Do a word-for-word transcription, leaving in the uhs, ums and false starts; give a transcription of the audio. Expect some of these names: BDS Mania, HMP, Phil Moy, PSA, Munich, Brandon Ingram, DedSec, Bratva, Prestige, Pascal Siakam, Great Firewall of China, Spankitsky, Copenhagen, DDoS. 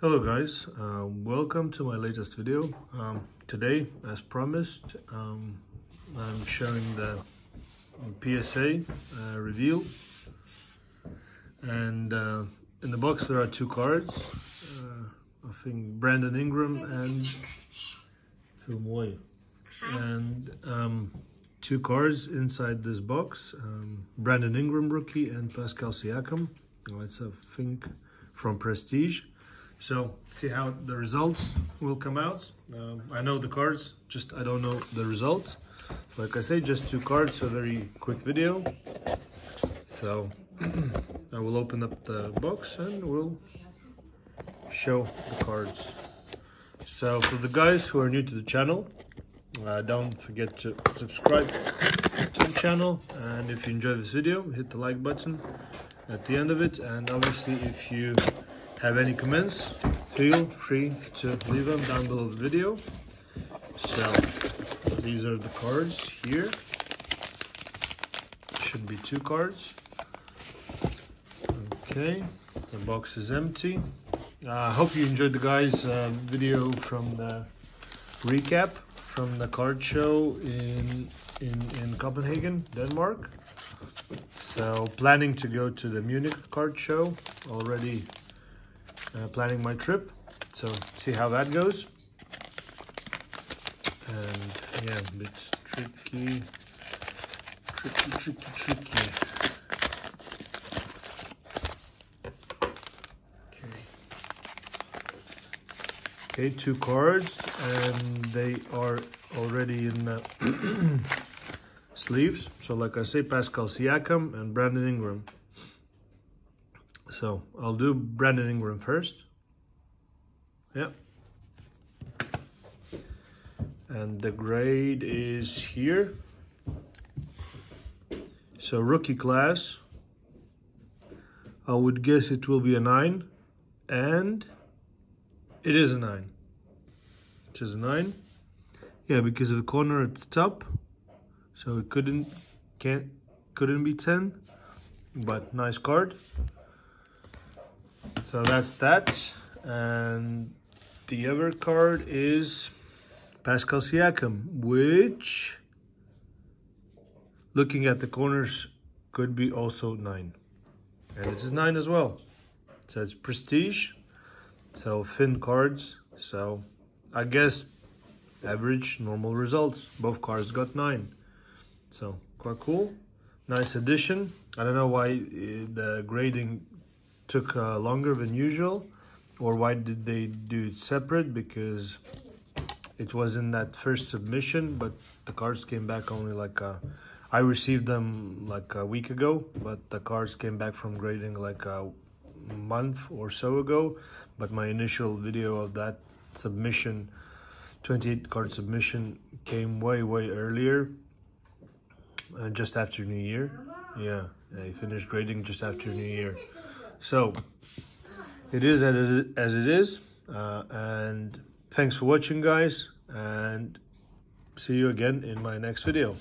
Hello guys, uh, welcome to my latest video. Um, today, as promised, um, I'm showing the P S A uh, reveal, and uh, in the box there are two cards, uh, I think Brandon Ingram and Phil Moy, and um, two cards inside this box, um, Brandon Ingram rookie and Pascal Siakam, that's I think from Prestige. So, see how the results will come out. Um, I know the cards, just I don't know the results. Like I say, just two cards, so very quick video. So, I will open up the box and we'll show the cards. So, for the guys who are new to the channel, uh, don't forget to subscribe to the channel. And if you enjoy this video, hit the like button at the end of it. And obviously, if you have any comments, feel free to leave them down below the video. So these are the cards here. Should be two cards. Okay, the box is empty. I uh, hope you enjoyed the guys' uh, video from the recap from the card show in in in Copenhagen, Denmark. So planning to go to the Munich card show already. Uh, planning my trip, so see how that goes. And yeah, a bit tricky, tricky, tricky, tricky. Okay, okay, two cards, and they are already in the sleeves. So, like I say, Pascal Siakam and Brandon Ingram. So, I'll do Brandon Ingram first. Yeah. And the grade is here. So, rookie class. I would guess it will be a nine. And it is a nine. It is a nine. Yeah, because of the corner at the top. So, it couldn't, can't, couldn't be ten. But, nice card. So that's that, and the other card is Pascal Siakam, which, looking at the corners, could be also nine. And this is nine as well. So it's Prestige, so thin cards, so I guess average, normal results. Both cards got nine, so quite cool. Nice addition. I don't know why the grading took uh, longer than usual, or why did they do it separate, because it was in that first submission, but the cards came back only like a, I received them like a week ago, but the cards came back from grading like a month or so ago, but my initial video of that submission, twenty-eight card submission, came way way earlier, uh, just after New Year. Yeah, I finished grading just after New Year. So, it is as it is, uh, and thanks for watching guys, and see you again in my next video.